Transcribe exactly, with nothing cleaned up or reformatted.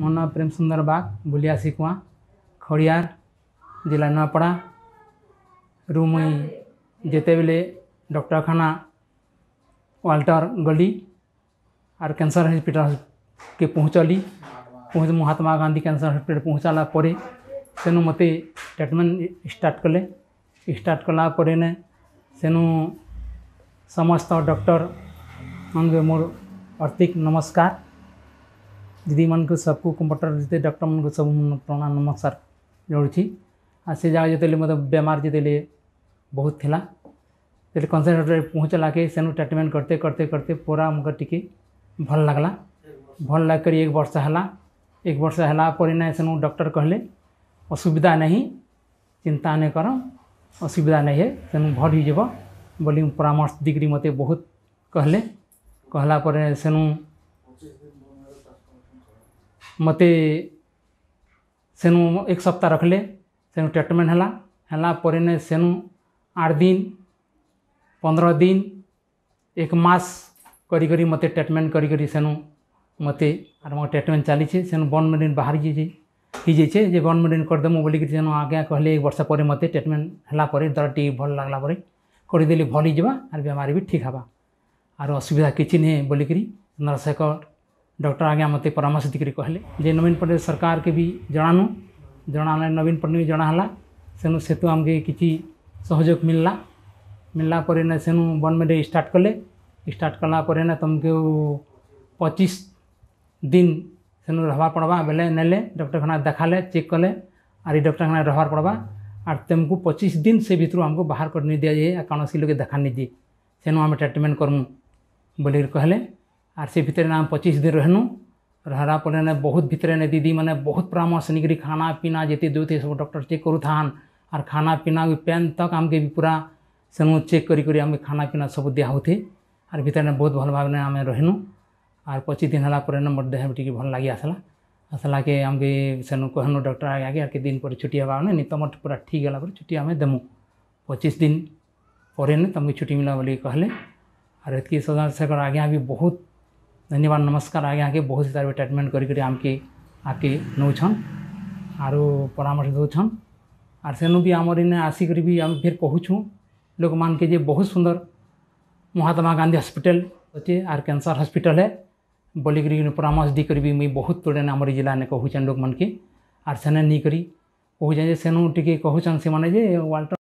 मो ना प्रेम सुंदर बाग बुलिया सिकुआ खड़ियार जिला नवापड़ा रु मुई जेते बेले डॉक्टरखाना वाल्टर गली और कैंसर हॉस्पिटल के पहुँचली। पहुँच महात्मा गांधी कैंसर हॉस्पिटल पहुँचाला परे सेनु मते ट्रीटमेंट स्टार्ट कले। स्टार्ट कला परे ने सेनु समस्त डॉक्टर मन के मोर आर्थिक नमस्कार। दीदी मन को सबको कंप्यूटर जीते डॉक्टर मन को सब प्रणाम नमस्कार जोड़ी। आ से जगह जिते मतलब बेमार जिते बहुत थिला तेल कंसल्टेशन पहुँचला के सेनु ट्रीटमेंट करते करते करते पूरा हमको टिके भल लगला। भल लग कर एक वर्ष है। एक वर्ष है सेनु डॉक्टर कहले असुविधा नहीं, चिंता नहीं कर, असुविधा नहीं है, सेनु भल हो जाब बोली परामर्श दिक्री मते बहुत कहले। कहला पर सेनु मते सेनु एक सप्ताह रखले। सेनु ट्रीटमेंट हला हला पर ने सेनु आठ दिन पंद्रह दिन एक मास करी करी मते ट्रीटमेंट करी करी सेनु मते आर मो ट्रीटमेंट चली छे। सेनु बन मेडिन बाहर जे ही जे छे जे बन मेडिन कर देमो बोली सेनु आगे कहले। एक वर्ष पर मते ट्रीटमेंट हला पर दरटी भल लागला पर करदेली भल हो जावा आर बेमारी भी ठीक हवा आर असुविधा किसी नहीं बोलिक नर्सक डॉक्टर आगे मत परामर्श दिक्री कहले जे नवीन पटनायक सरकार के भी जनानु जनाने नवीन पटनायक जनाला सेनु सेतु आमके किसी सहयोग मिलला। मिलला पर ने सेनु बन मेडे स्टार्ट कले। स्टार्ट कला पर ने तुमको पच्चीस दिन सेनु रहवा पड़वा बेले नेले डॉक्टरखाना देखाले चेक कले आर डॉक्टरखाना रहवा पड़वा आर तुमको पच्चीस दिन से भितर हमको बाहर कर नहीं दिया जाए कौन सी लोग देखा नहीं दिए सेनु आम ट्रीटमेंट करमु बोल कहले। आर से भितर आम पच्चीस दिन रहनु रहला पर ने बहुत भितर ने दीदी मैंने बहुत परामर्श निकरी खाना पीना जिते दो थे सब डॉक्टर चेक करुथान आर खाना पीना पेन तक आमके भी पूरा सेनु चेक करी करी आमके खाना पीना सब दिया होते आर भितर ने बहुत भल भावने आम रहनु। आर पच्चीस दिन हला पर मोर देह टी भल लगी आसला। आसला के आमके सेनु कहनु डॉक्टर आगे आगे आर के दिन पर छुट्टी हवा नहीं तुम पूरा ठीक है छुट्टी आम देमु पच्चीस दिन पर तुमको छुट्टी मिला बोली कहले। आर एतकी सजा सरकार आगे भी बहुत धन्यवाद नमस्कार आगे आगे बहुत सारे ट्रीटमेंट करी आमके आके नौछन आरो परामर्श दौन। आर सेनु भी आमर इन आसिक भी आम फिर कहूँ लोक मान के जे बहुत सुंदर महात्मा गांधी हॉस्पिटल अच्छे आर कैंसर हॉस्पिटल है बोलिकी परामर्श दिक्री भी मुई बहुत तोड़े आम जिला ने कहूँ लोक मन के। आर सेने नहीं करी कहूँ सेनु टी कहूँ से माने जे वाल्टर।